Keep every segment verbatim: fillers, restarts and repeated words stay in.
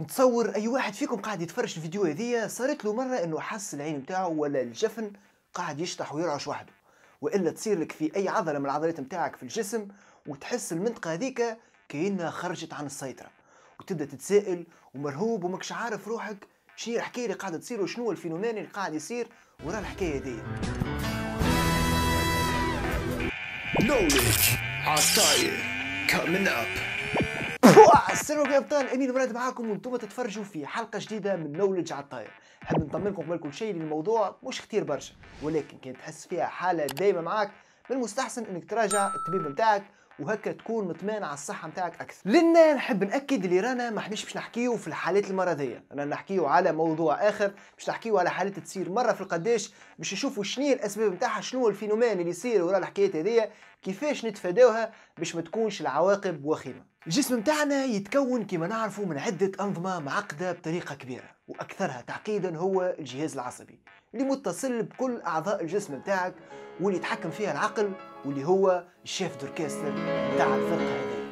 نتصور اي واحد فيكم قاعد يتفرج الفيديو هذيا صارت له مره انه حس العين نتاعو ولا الجفن قاعد يشطح ويرعش وحده، والا تصير لك في اي عضله من العضلات نتاعك في الجسم وتحس المنطقه هذيك كأنها خرجت عن السيطره، وتبدا تتسائل ومرهوب وماكش عارف روحك شنو الحكايه اللي قاعده تصير وشنو الفينومان اللي قاعد يصير ورا الحكايه هذيا. Knowledge عالطاير coming up. السلام عليكم يا ابطال، امين مراد معاكم وانتم تتفرجوا في حلقه جديده من نولج على الطاير. نحب نطمنكم قبل كل شيء الموضوع مش كتير برشا، ولكن كي تحس فيها حاله دايمه معاك من المستحسن انك تراجع الطبيب نتاعك وهكا تكون مطمئن على الصحه نتاعك اكثر. لان نحب ناكد اللي رانا ما احناش باش نحكيو في الحالات المرضيه، رانا نحكيو على موضوع اخر، باش نحكيو على حالات تصير مره في القداش، باش نشوفوا شنو هي الاسباب نتاعها، شنو الفينومان اللي يصير ورا الحكايات هذيا، كيفاش نتفاداوها باش ما تكونش العواقب وخيمه. الجسم نتاعنا يتكون كما نعرفوا من عده انظمه معقده بطريقه كبيره، واكثرها تعقيدا هو الجهاز العصبي اللي متصل بكل اعضاء الجسم نتاعك واللي يتحكم فيها العقل واللي هو الشيف دوركستر نتاع الفرقه هذه.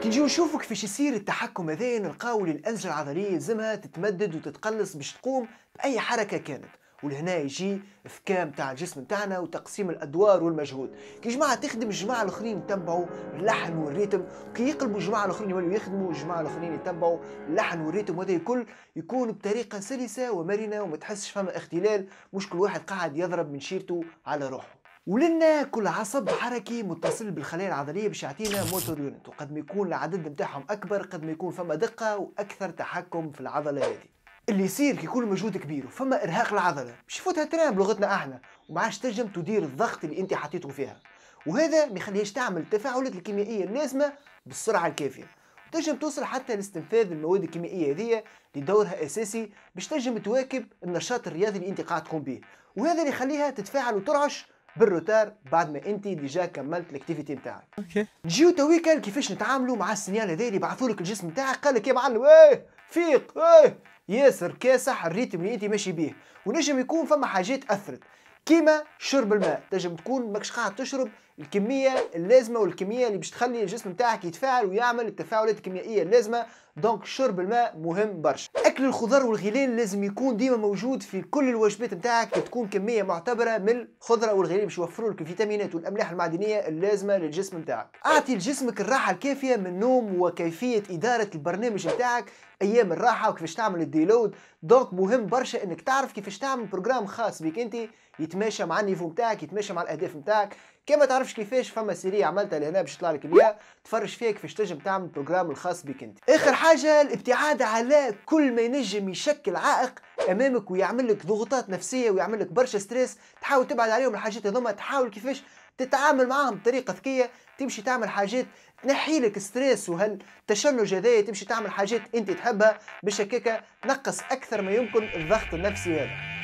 كي نجيو نشوفوا كيفاش يصير التحكم هذا نلقاو الانسجه العضليه يلزمها تتمدد وتتقلص باش تقوم باي حركه كانت، ولهنا يجي افكام تاع الجسم نتاعنا وتقسيم الادوار والمجهود. كي جماعه تخدم الجماعه الاخرين يتبعوا اللحن والريتم، كي يقلبوا الجماعه الاخرين يولوا يخدموا الجماعه الاخرين يتبعوا اللحن والريتم، وهذا الكل يكون بطريقه سلسه ومرنه وما تحسش فما اختلال، مش كل واحد قاعد يضرب من شيرته على روحه. ولنا كل عصب حركي متصل بالخلايا العضليه باش يعطينا موتور يونت، وقد ما يكون العدد نتاعهم اكبر قد ما يكون فما دقه واكثر تحكم في العضله هذه. اللي يصير كي يكون مجهود كبير وفما ارهاق العضله باش يفوتها ترام بلغتنا احنا، وما عادش تنجم تدير الضغط اللي انت حطيته فيها، وهذا ما يخليهاش تعمل التفاعلات الكيميائيه اللازمه بالسرعه الكافيه، وتنجم توصل حتى لاستنفاذ المواد الكيميائيه هذه اللي دورها اساسي باش تنجم تواكب النشاط الرياضي اللي انت قاعد تقوم به، وهذا اللي يخليها تتفاعل وترعش بالروتار بعد ما انت ديجا كملت الاكتيفيتي نتاعك. اوكي نجيو تويكا كيفاش نتعاملوا مع السينيال هذا اللي بعثوا لك الجسم نتاعك قال لك يا معلم ايه فيق ايه ياسر كاسح الريتم اللي انت ماشي بيه، ونجم يكون فما حاجات اثرت كيما شرب الماء، تنجم تكون ماكش قاعد تشرب الكميه اللازمه والكميه اللي باش تخلي الجسم نتاعك يتفاعل ويعمل التفاعلات الكيميائيه اللازمه، دونك شرب الماء مهم برشا. اكل الخضر والغليان لازم يكون ديما موجود في كل الوجبات نتاعك، تكون كميه معتبره من الخضره والغليان باش يوفروا لك الفيتامينات والاملاح المعدنيه اللازمه للجسم نتاعك. اعطي لجسمك الراحه الكافيه من النوم وكيفيه اداره البرنامج نتاعك ايام الراحه وكيفاش تعمل الديلود، دونك مهم برشا انك تعرف كيفاش تعمل بروجرام خاص بيك انت يتماشى مع النيفو نتاعك، يتماشى مع الاهداف نتاعك. كما تعرفش كيفاش فما سيريه عملتها لهنا باش يطلع لك اياها، تفرج فيها كيفاش تنجم تعمل البروجرام الخاص بك انت. اخر حاجه الابتعاد على كل ما ينجم يشكل عائق امامك ويعمل لك ضغوطات نفسيه ويعمل لك برشا ستريس، تحاول تبعد عليهم الحاجات هذوما، تحاول كيفاش تتعامل معاهم بطريقه ذكيه، تمشي تعمل حاجات تنحي لك ستريس وهالتشنج هذايا، تمشي تعمل حاجات انت تحبها باش هكاكا تنقص اكثر ما يمكن الضغط النفسي هذا.